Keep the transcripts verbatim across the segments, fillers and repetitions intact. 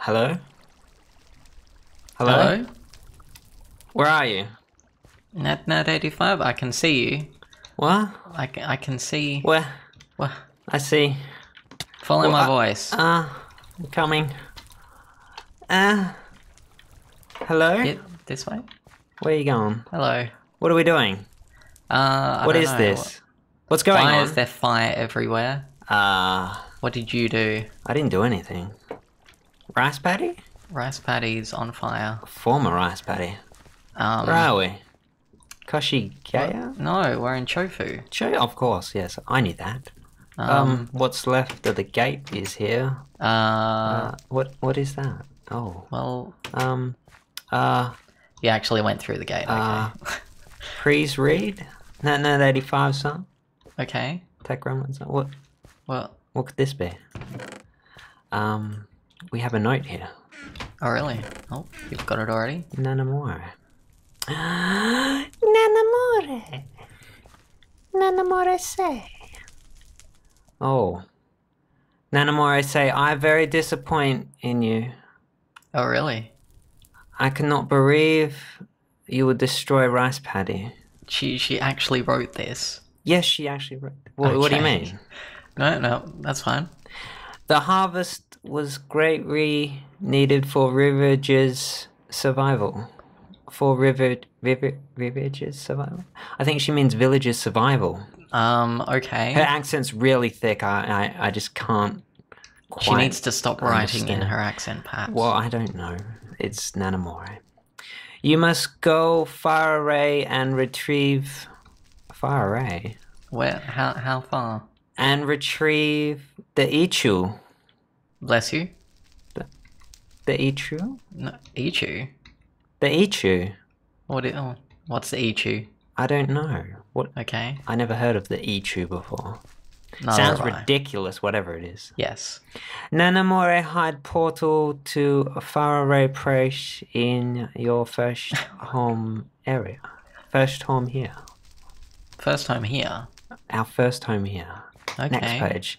Hello? Hello? Hello? Where are you? NetNerd eighty-five, I can see you. What? I can, I can see... Where? Where? I see. Follow well, my I, voice. Ah, uh, I'm coming. Ah. Uh, hello? It, this way? Where are you going? Hello. What are we doing? Uh, I What is know. this? What's going fire, on? Why is there fire everywhere? Ah. Uh, what did you do? I didn't do anything. Rice paddy? Rice paddy's on fire. Former rice paddy. Um, Where are we? Koshigaya? What? No, we're in Chofu. Cho of course, yes. I knew that. Um, um, what's left of the gate is here. Uh, uh, what What is that? Oh. Well. Um. Uh. You actually went through the gate. Uh, okay. Please read. No, no, eighty-five song. Okay. Tech Gremlin song. What? What? What could this be? Um. We have a note here. Oh really? Oh, you've got it already? Nana Mori. Nana Mori. Nana Mori say. Oh. Nana Mori say, I very disappoint in you. Oh really? I cannot believe you would destroy rice paddy. She she actually wrote this. Yes, she actually wrote this. What, okay. What do you mean? No, no, that's fine. The harvest was greatly needed for Rivage's survival. For River, River, Rivage's survival? I think she means village's survival. Um, okay. Her accent's really thick. I, I, I just can't quite She needs to stop understand. writing in her accent, perhaps. Well, I don't know. It's Nana Mori. You must go far away and retrieve... Far away? Where? How, how far? And retrieve... The Ichu. Bless you. The, the Ichu? No, Ichu? The Ichu. What it, oh, what's the Ichu? I don't know. What? Okay. I never heard of the Ichu before. Neither Sounds ridiculous, whatever it is. Yes. Nana Mori hide portal to a faraway place in your first home area. First home here. First home here? Our first home here. Okay. Next page.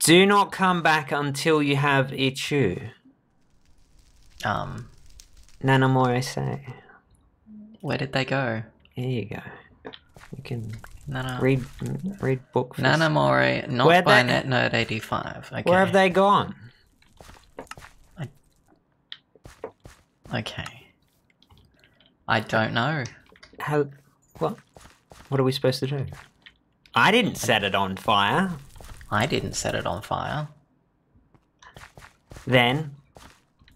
Do not come back until you have Ichu. Um. Nana Mori say. Where did they go? Here you go. You can Nana, read read book. For Nana Mori, not Where'd by they... NetNerd eighty-five. Okay. Where have they gone? I... Okay. I don't know. How? What? What are we supposed to do? I didn't set it on fire. I didn't set it on fire. Then...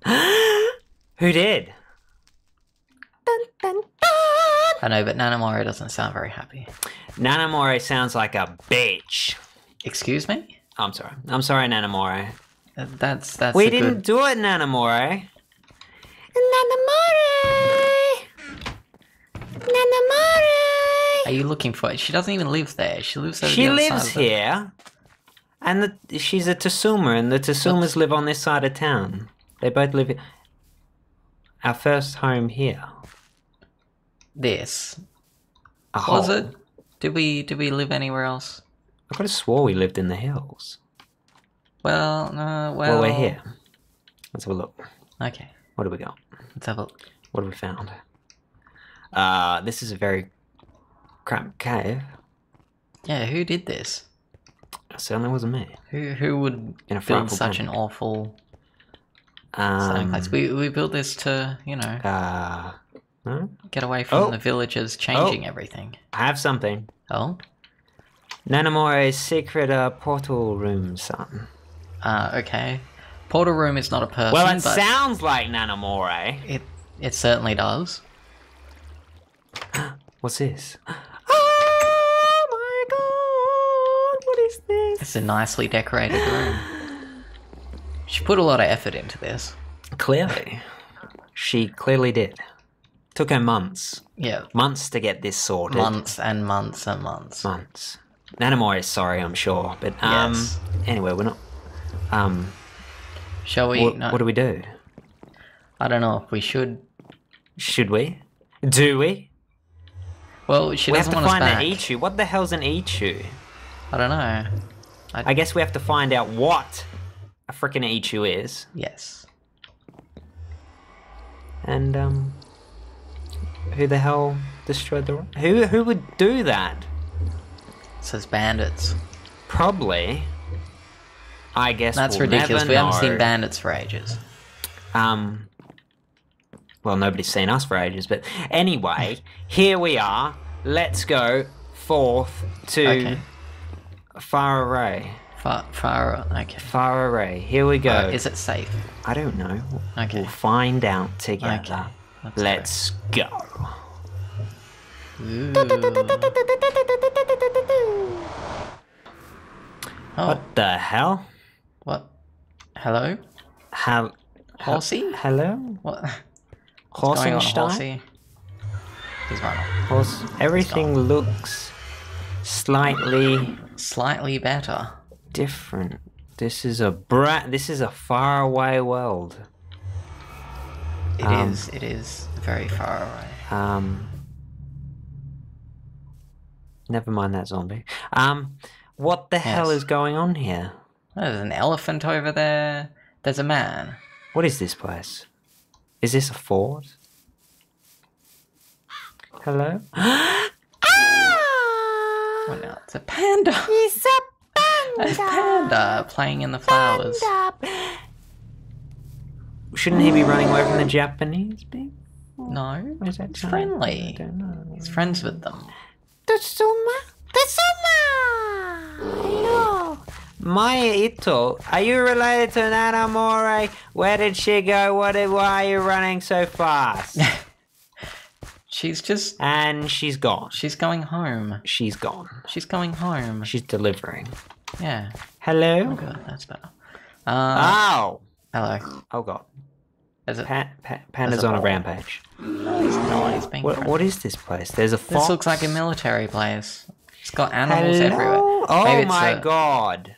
Who did? Dun, dun, dun. I know, but Nana Mori doesn't sound very happy. Nana Mori sounds like a bitch. Excuse me? I'm sorry. I'm sorry, Nana Mori. Uh, that's... that's We didn't good... do it, Nana Mori. Nana Mori! Nana Mori! Are you looking for it? She doesn't even live there. She lives over She the other lives side here. The... And the, she's a Tosuma, and the Tosumas live on this side of town. They both live here. Our first home here. This. A hole. Was it? Did we, did we live anywhere else? I could have swore we lived in the hills. Well, no, well... Well, we're here. Let's have a look. Okay. What do we got? Let's have a look. What have we found? Uh, this is a very crap cave. Yeah, who did this? It certainly wasn't me. Who who would build such an awful um, starting place? We we built this to, you know, uh, no? get away from oh. the villagers changing oh. everything. I have something. Oh, Nana Mori's secret uh, portal room, son. Uh, okay. Portal room is not a person. Well, it but sounds like Nana Mori. It it certainly does. What's this? It's a nicely decorated room. She put a lot of effort into this. Clearly. She clearly did. Took her months. Yeah. Months to get this sorted. Months and months and months. Months. Nana Mori is sorry, I'm sure. But um, yes. anyway, we're not... Um, Shall we... Wh no. What do we do? I don't know if we should... Should we? Do we? Well, she we doesn't want us back. We have to find an Ichu. What the hell's an Ichu? I don't know. I... I guess we have to find out what a frickin' Ichu is. Yes. and um, who the hell destroyed the... Who, who would do that? It says bandits. Probably. I guess that's we'll ridiculous. Never we know. Haven't seen bandits for ages. Um, well, nobody's seen us for ages, but anyway, here we are. Let's go forth to okay. Far Array. Far, far, okay. Far Array. Here we go. Uh, is it safe? I don't know. Okay. We'll find out together. Okay. Let's go. Ooh. What oh. the hell? What? Hello? Hel Horsey? Hello? What? Horsenstein? He's right. Horse. Everything looks slightly... Slightly better. Different. This is a brat. This is a faraway world. It um, is. It is very far away. Um. Never mind that zombie. Um. What the yes. hell is going on here? There's an elephant over there. There's a man. What is this place? Is this a fort? Hello? Ah! Oh, no, it's a panda. It's a panda. A panda playing in the flowers. Panda. Shouldn't he be running away from the Japanese people? No. Or is that he's friendly. I don't know. He's friends with them. Tosuma? Tosuma! Hello! Maya Ito, are you related to Nana Mori? Where did she go? What? Why are you running so fast? She's just... And she's gone. She's going home. She's gone. She's going home. She's delivering. Yeah. Hello? Oh, God, that's better. Um, oh! Hello. Oh, God. Is it, pa pa panda's on a rampage. No, he's not. He's being... What, what is this place? There's a fox. This looks like a military place. It's got animals Hello? everywhere. Oh my a... god.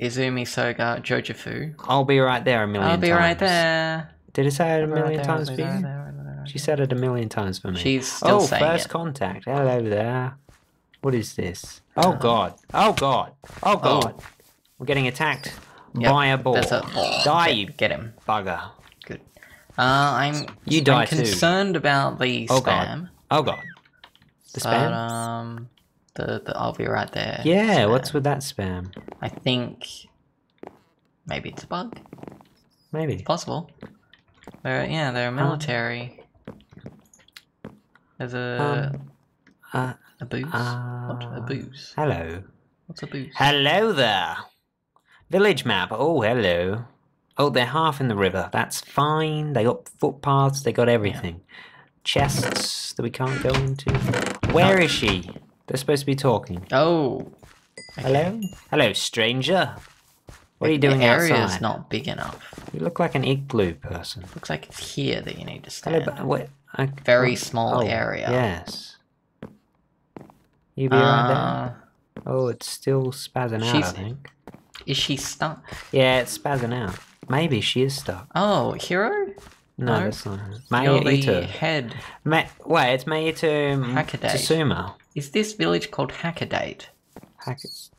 Izumi Soga Jojifu. I'll be right there a million times. I'll be times. right there. Did it say it a million right there, times for you? There, there, there, she said it a million times for me. She's still oh, saying first it. contact. Hello there. What is this? Oh, oh. god. Oh god. Oh god. Oh. We're getting attacked yep. by a boar. That's a... Die, you get him, bugger. Good. Uh, I'm. You die I'm concerned too. about the oh, spam. God. Oh god. The but, spam. Um. The, the I'll be right there. Yeah, spam. What's with that spam? I think maybe it's a bug. Maybe it's possible. They're, yeah, they're a military. Um, There's a um, uh, a booze. Uh, what? A booze. Hello. What's a booze? Hello there. Village map. Oh, hello. Oh, they're half in the river. That's fine. They got footpaths. They got everything. Yeah. Chests that we can't go into. Where oh. is she? They're supposed to be talking. Oh. Okay. Hello? Hello, stranger. What the, are you doing outside? The area's outside? not big enough. You look like an igloo person. Looks like it's here that you need to stand. Hello, but what, I, Very what, small oh, area. Yes. You be uh, right there? Oh, it's still spazzing out, I think. Is she stuck? Yeah, it's spazzing out. Maybe she is stuck. Oh, hero? No, no, that's not her. Mei Itou. head. Ma wait, it's Mei Itou Tosuma. Is this village called Hakodate? Hakodate.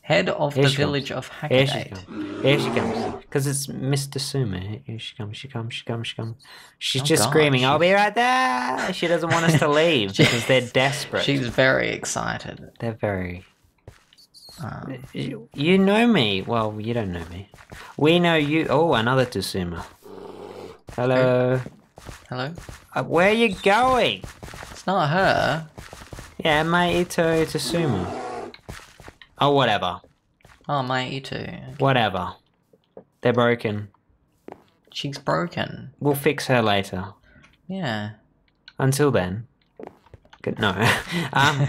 Head of Here the village comes. of Hakodate. Here she comes. Because it's Miss Tosuma. Here she comes, she comes, she comes, she comes. She's oh just God, screaming, she's... I'll be right there! She doesn't want us to leave because they're desperate. She's very excited. They're very... Um, you, you know me. Well, you don't know me. We know you. Oh, another Tosuma. Hello. Hello. Uh, where are you going? It's not her. Yeah, Mei Itou Tosuma. Oh, whatever. Oh, Mei Itou. Okay. Whatever. They're broken. She's broken. We'll fix her later. Yeah. Until then. Good. No. um.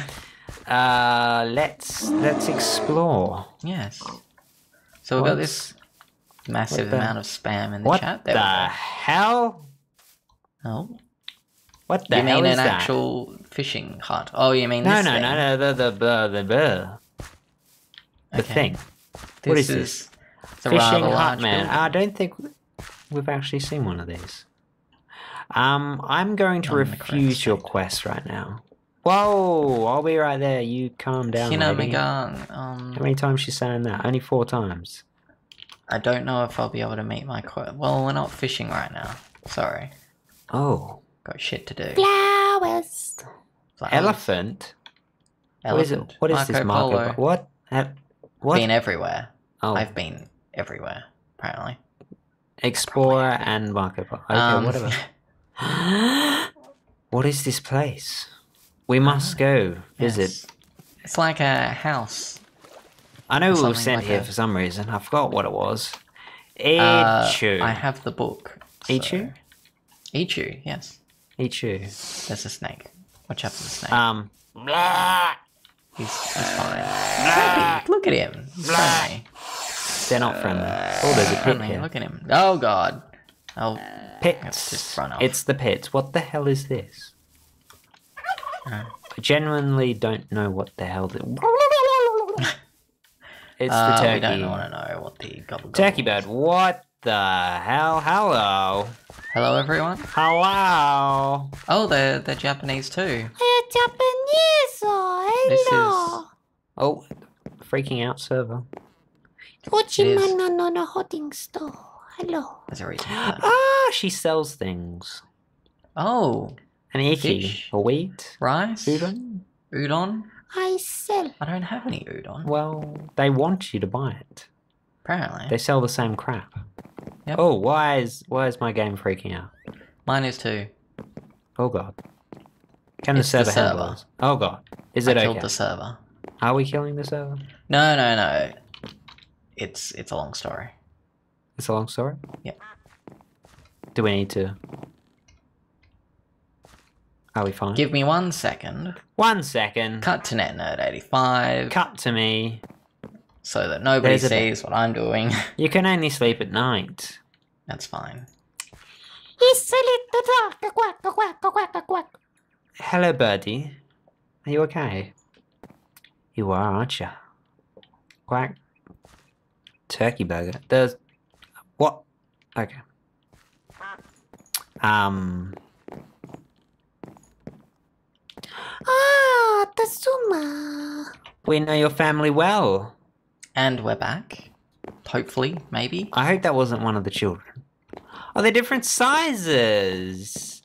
uh. Let's let's explore. Yes. So we've got this. Massive the, amount of spam in the what chat. What the hell? Oh. What the you hell mean is an that? actual fishing hut? Oh, you mean no, this No, thing? no, no, no, the, the, the, the, the okay. thing. This what is, is this? Fishing hut, man. Building. I don't think we've actually seen one of these. Um, I'm going to I'm refuse your quest right now. Whoa, I'll be right there. You calm down. Shinomigang. Um, How many times she's saying that? Only four times. I don't know if I'll be able to meet my quota. Well, we're not fishing right now. Sorry. Oh, got shit to do. Flowers. Flowers. Elephant. Elephant. What is, what is this Marco? What? What? Been everywhere. Oh. I've been everywhere. Apparently. Explorer Probably. and Marco Polo. Okay, um, whatever. What is this place? We must go visit. Yes. It's like a house. I know we were sent like here a... for some reason. I forgot what it was. Ichu. Uh, I have the book. So. Ichu? Ichu, yes. Ichu. There's a snake. Watch out for the snake. Um. Blah. He's, he's fine. Blah. Look at him. Friendly. They're not friendly. Uh, oh, there's a pit here. Look at him. Oh, God. Oh, pits. Just run off. It's the pits. What the hell is this? Uh, I genuinely don't know what the hell. The... It's uh, the turkey. We don't want to know what the gobble turkey gobble bird. Is. What the hell? Hello. Hello, everyone. Hello. Oh, they're they're Japanese too. They're Japanese. Oh, hello. This is... Oh, freaking out server. Kochima no holding store. Hello. There's a reason for that. Ah, she sells things. Oh. An echoo, a wheat, rice, udon. Udon. I sell. I don't have any udon. Well, they want you to buy it. Apparently. They sell the same crap. Yep. Oh, why is why is my game freaking out? Mine is too. Oh God. Can it's the server handle this? Oh God. Is it I okay? I killed the server. Are we killing the server? No, no, no. It's it's a long story. It's a long story? Yeah. Do we need to? Are we fine? Give me one second. One second. Cut to NetNerd eighty-five. Cut to me. So that nobody There's sees what I'm doing. You can only sleep at night. That's fine. It's a little dark. Quack, quack, quack, quack. Hello, birdie. Are you okay? You are, aren't you? Quack. Turkey burger. There's... What? Okay. Um... Ah, Tosuma. We know your family well. And we're back. Hopefully, maybe. I hope that wasn't one of the children. Oh, they're different sizes.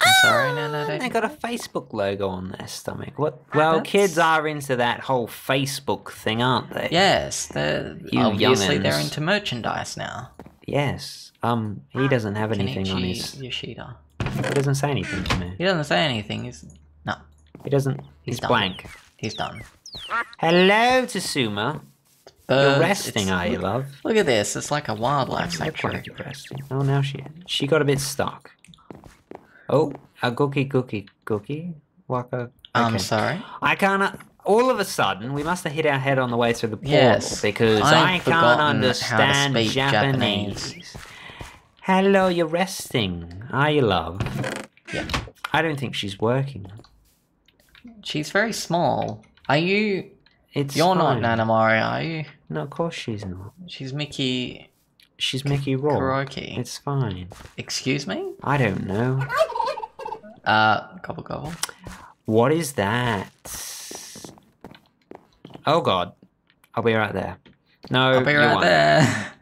I'm sorry, no, no, no. They got a Facebook logo on their stomach. What? Well, That's... kids are into that whole Facebook thing, aren't they? Yes, they're you obviously youngins. They're into merchandise now. Yes. Um, he doesn't have anything Kenichi on his Yoshida. He doesn't say anything to me. He doesn't say anything. He's no. He doesn't. He's, he's blank. He's done. Hello, Tosuma. You're resting, are you, love? Look at this. It's like a wildlife sanctuary. Oh, now she she got a bit stuck. Oh, a gookie, gookie, gookie. Waka. Okay. I'm sorry. I can't. All of a sudden, we must have hit our head on the way through the portal yes, because I've I can't understand how to speak Japanese. Japanese. Hello, you're resting, are you, love? Yeah. I don't think she's working. She's very small. Are you... It's You're fine. Not Nana Mori, are you? No, of course she's not. She's Mickey... She's Mickey Rock. Kiroki. It's fine. Excuse me? I don't know. Uh, gobble gobble. What is that? Oh, God. I'll be right there. No, I'll be right won't. there.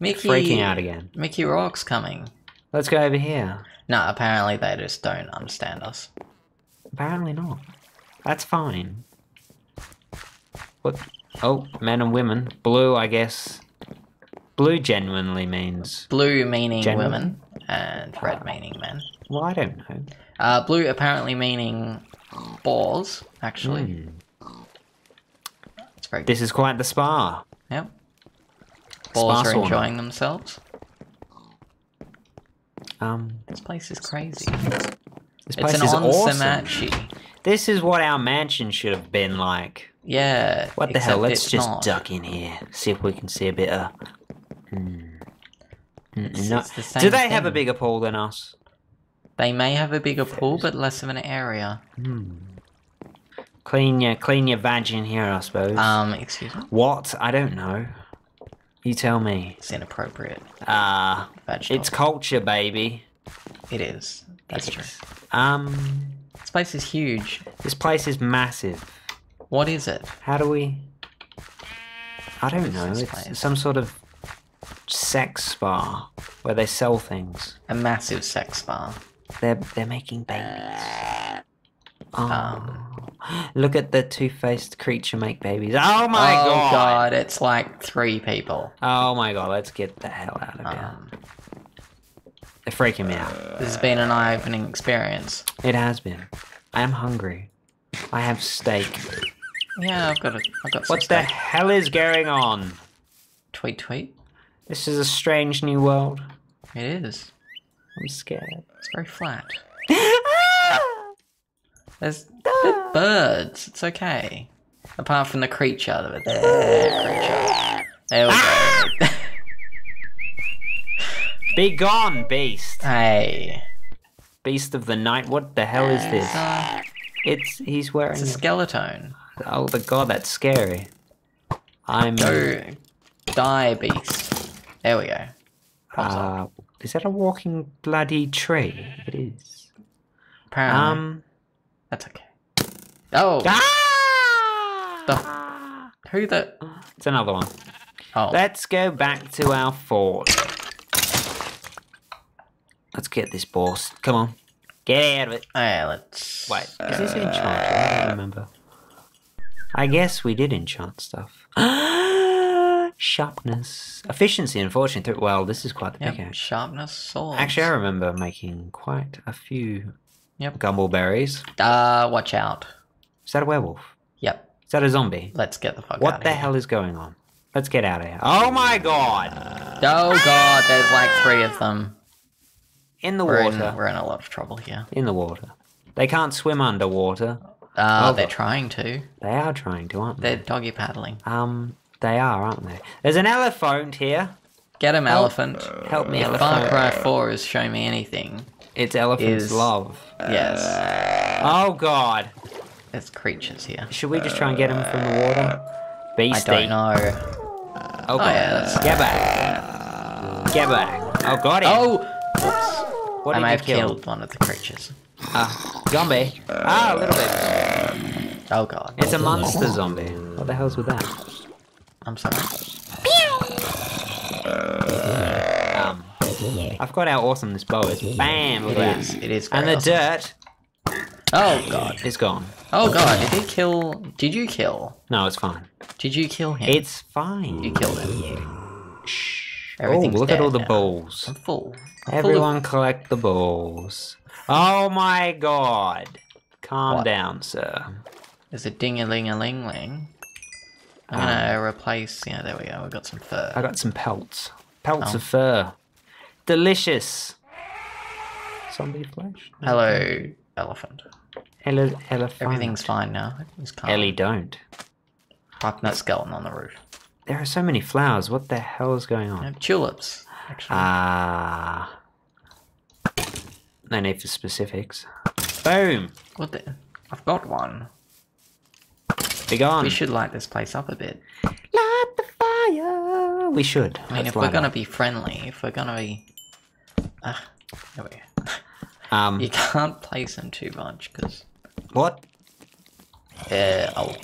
Mickey, freaking out again. Mickey Rock's coming. Let's go over here. No, apparently they just don't understand us. Apparently not. That's fine. What? Oh, men and women. Blue, I guess. Blue genuinely means... Blue meaning genuine. women and red meaning men. Well, I don't know. Uh, blue apparently meaning balls, actually. Mm. It's very good. This is quite the spa. Yep. Balls are enjoying themselves. Um, this place is crazy. This place it's an is awesome. This is what our mansion should have been like. Yeah. What the hell? Let's just not. duck in here. See if we can see a bit of. Mm. It's, no. it's the same Do they thing. have a bigger pool than us? They may have a bigger pool, but less of an area. Mm. Clean your clean your vag in here, I suppose. Um, excuse me. What? I don't know. You tell me. It's inappropriate. Ah, uh, it's culture, baby. It is. That's it true. Is. Um, this place is huge. This place is massive. What is it? How do we? I don't know. It's place? some sort of sex spa where they sell things. A massive sex spa. They're they're making babies. Oh. Um, look at the two-faced creature make babies. Oh my oh god! Oh god! It's like three people. Oh my god! Let's get the hell out of um, here. They're freaking me out. This has been an eye-opening experience. It has been. I am hungry. I have steak. Yeah, I've got a. I've got. Some what steak. The hell is going on? Tweet, tweet. This is a strange new world. It is. I'm scared. It's very flat. There's ah. birds. It's okay. Apart from the creature. The creature. There we ah. go. Be gone, beast. Hey. Beast of the night. What the hell is this? Uh, it's he's wearing it's a skeleton. A... Oh my god, that's scary. I'm Go die, beast. There we go. Pops uh, up. Is that a walking bloody tree? It is. Apparently. Um That's okay. Oh! Ah! The, who the... It's another one. Oh. Let's go back to our fort. Let's get this boss. Come on. Get out of it. Alright, let's... Wait, uh... is this enchant? I don't remember. I guess we did enchant stuff. Sharpness. Efficiency, unfortunately. Well, this is quite the big yep. Sharpness, swords. Actually, I remember making quite a few... Yep. Gumball berries. Uh, watch out. Is that a werewolf? Yep. Is that a zombie? Let's get the fuck what out of here. What the hell is going on? Let's get out of here. Oh my god! Uh, oh ah! god, there's like three of them. In the we're water. In, we're in a lot of trouble here. In the water. They can't swim underwater. Uh, oh, they're god. trying to. They are trying to, aren't they? They're doggy paddling. Um, they are, aren't they? There's an elephant here. Get him, help. elephant. Help me, if elephant. If Far Cry four is showing me anything... It's elephants' is, love. Yes. Oh god. There's creatures here. Should we just try and get them from the water? Beastie. I don't know. Okay. Oh, yeah, get back. Get back. Oh, got him. Oh. Whoops. What I may have kill? killed one of the creatures. Ah, uh, zombie. Ah, a little bit. Oh god. It's a monster zombie. What the hell's with that? I'm sorry. Um. I forgot how awesome this bow is. Bam! Look at that. It is. And the awesome. dirt. Oh god, it's gone. Oh god, did he kill? Did you kill? No, it's fine. Did you kill him? It's fine. You killed him. Shh. Oh, look at all the now. balls. I'm full. I'm Everyone full of... collect the balls. Oh my god. Calm what? down, sir. There's a ding-a-ling-a-ling-ling. I'm um, gonna replace. Yeah, there we go. We got some fur. I got some pelts. Pelts oh. of fur. Delicious. Zombie flesh. No. Hello, elephant. Hello, elephant. Everything's fine now. Ellie, don't. Hot nut skeleton on the roof. There are so many flowers. What the hell is going on? Tulips. Ah. Uh, no need for specifics. Boom. What the? I've got one. Be gone. We should light this place up a bit. Light the fire. We should. I mean, Let's if we're gonna up. be friendly, if we're gonna be. Ah, there we go. Um, you can't place them too much, because... What? Uh, oh.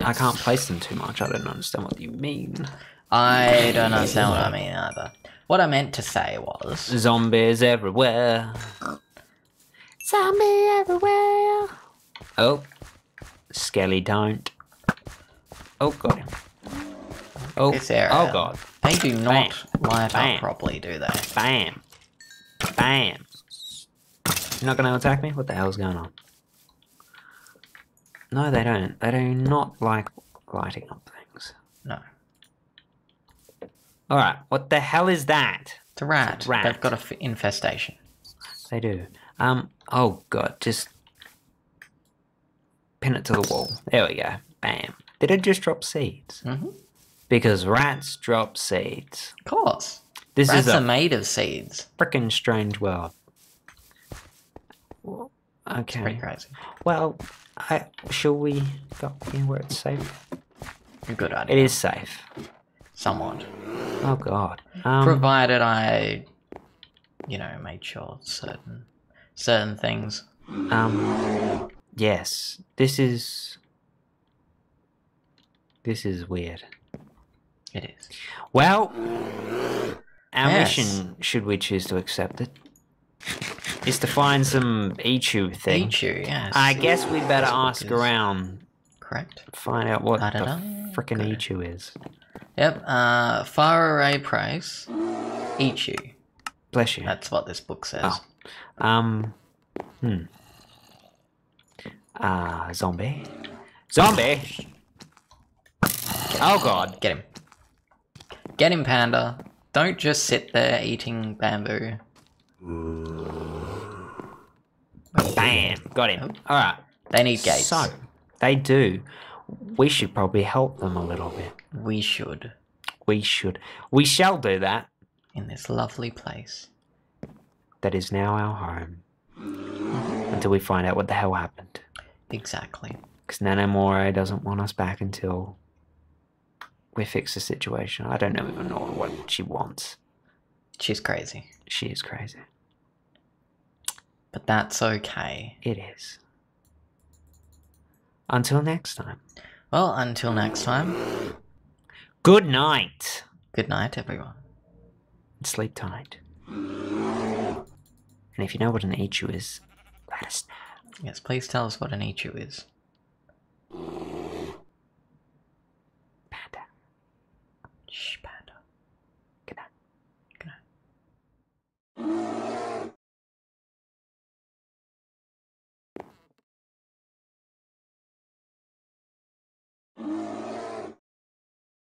I can't place them too much, I don't understand what you mean. I don't understand what I mean either. What I meant to say was... Zombies everywhere. Zombie everywhere. Oh. Skelly don't. Oh, got him. Oh, this area. Oh god. They do not Bam. light Bam. up properly, do they? Bam. Bam. You're not going to attack me? What the hell's going on? No, they don't. They do not like lighting up things. No. Alright, what the hell is that? It's a rat. It's a rat. They've got an f infestation. They do. Um. Oh god, just pin it to the wall. There we go. Bam. Did it just drop seeds? Mm-hmm. Because rats drop seeds. Of course. This rats is a are made of seeds. Frickin' strange world. Okay. It's pretty crazy. Well, I, shall we go in where it's safe? Good idea. It is safe. Somewhat. Oh, God. Um, Provided I, you know, made sure certain, certain things. Um, yes. This is... This is weird. It is. Well, our yes. mission, should we choose to accept it, is to find some Ichu thing. Ichu, yes. I guess we better ask is. around. Correct. Find out what the frickin' Ichu is. Yep. Uh, Far Array Price. Ichu. Bless you. That's what this book says. Oh. Um. Hmm. Ah, uh, zombie. Zombie! Oh god. Get him. Get him, panda. Don't just sit there eating bamboo. Bam! Got him. Oh. Alright. They need gates. So, they do. We should probably help them a little bit. We should. We should. We shall do that. In this lovely place. That is now our home. Until we find out what the hell happened. Exactly. Because Nana Mori doesn't want us back until we fix the situation. I don't know even know what she wants. She's crazy. She is crazy. But that's okay. It is. Until next time. Well, until next time. Good night. Good night, everyone. And sleep tight. And if you know what an Ichu is, let us know. Yes, please tell us what an Ichu is. Panda. Shh, panda.